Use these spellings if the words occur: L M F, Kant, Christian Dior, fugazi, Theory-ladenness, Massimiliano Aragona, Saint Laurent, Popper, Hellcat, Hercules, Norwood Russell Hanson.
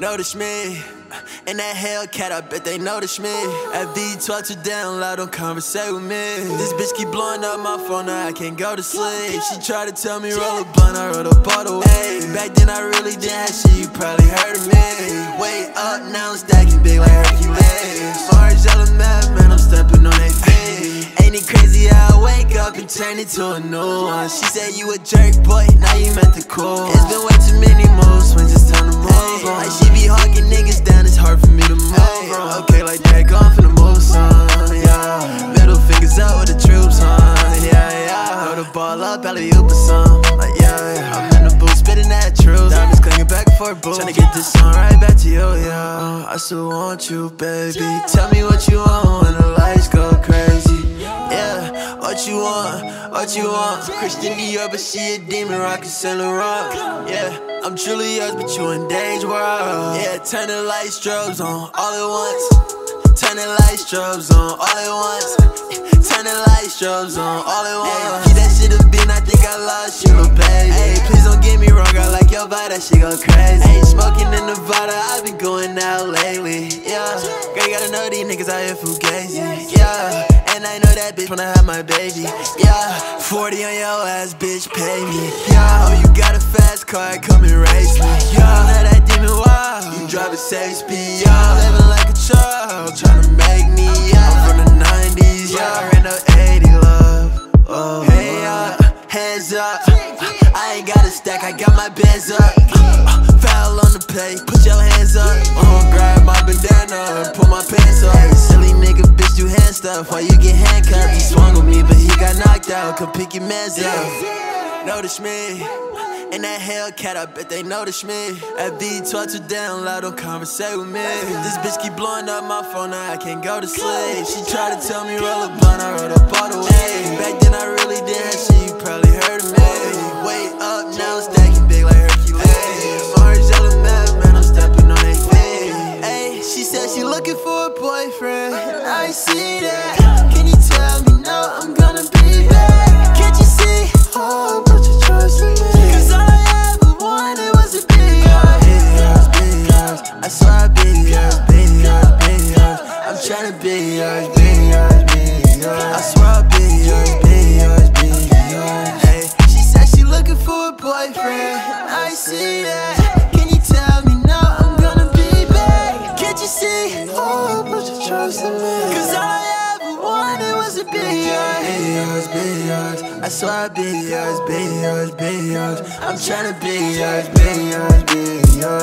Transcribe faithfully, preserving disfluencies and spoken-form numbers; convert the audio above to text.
notice me. In that Hellcat, I bet they notice me. At V twelve to down loud, don't conversate with me. This bitch keep blowing up my phone, now I can't go to sleep. She tried to tell me roll a blunt, I rolled a bottle. Ayy, back then I really didn't have shit, you probably heard of me. Way up, now I'm stacking big like Hercules. Mars, L M F, man, I'm stepping on that feet. Ain't it crazy how I wake up and turn into a new one? She said you a jerk, boy, now you meant the cool. It's been way too many moves, when's it's time to move on? Like she be hawking niggas down, it's hard for me to move on. Okay, like that, gone for the move, son, yeah. Middle fingers up with the troops, huh, yeah, yeah. Throw the ball up, alley-oop or some, like, yeah, yeah. I'm in the booth, spitting that truth. Diamonds clinging back for a booth. Tryna get this song right back to you, yeah. I still want you, baby. Tell me what you want when the lights go crazy. Yeah, what you want, what you want. Christian Dior, but she a demon, rockin' Saint Laurent. Yeah, I'm truly yours, but you in danger. Yeah, turn the light strobes on all at once. Turn the light strobes on all at once. Turn the light strobes on all at once. Keep that shit a bin, I think I lost you, baby. Ay, please don't get me wrong, I like your vibe, that shit go crazy. Ain't smoking in Nevada, I've been going out lately. Yeah, girl, you gotta know these niggas out here fugazi. Yeah. And I know that bitch wanna have my baby. Yeah, forty on your ass, bitch, pay me. Yeah, oh, you got a fast car, come and race me. Yeah, now that demon wild, you drive at safe speed. Yeah, living like a child, tryna make me. Yeah, I'm from the nineties, yeah, in the eighties, love. Oh, hey, up, uh, hands up. I ain't got a stack, I got my bands up. Uh, uh, foul on the play, put your hands up. Oh, grab my bandana, pull my pants up. Silly nigga, bitch. You hand stuff while you get handcuffed. He swung with me, but he got knocked out. Could pick your man's up. Notice me. In that Hellcat, I bet they notice me. At V twelve to down loud, don't conversate with me. This bitch keep blowing up my phone, now I can't go to sleep. She tried to tell me roll a blunt, I rolled a bottle. Back then I really did that shit, you probably heard of me. Way up, now I'm stacking big like Hercules. Orange, yellow, mad, man, I'm stepping on that thing. Ayy, she said she looking for a boyfriend. I see that. Can you tell me now I'm gonna be there? Can't you see? Oh, put your trust in me. Cause all I ever wanted was a big house. Big house, big house. I saw a big house, big house, big house. I'm tryna be yours, big house, big house. I swear I'll be yours, big house, big house. Hey, she said she looking for a boyfriend. I see that. Can you tell me now I'm gonna be back? Can't you see? Oh, put your trust in me. I swear I'll be yours, be yours, be yours. I'm tryna be yours, be yours, be yours.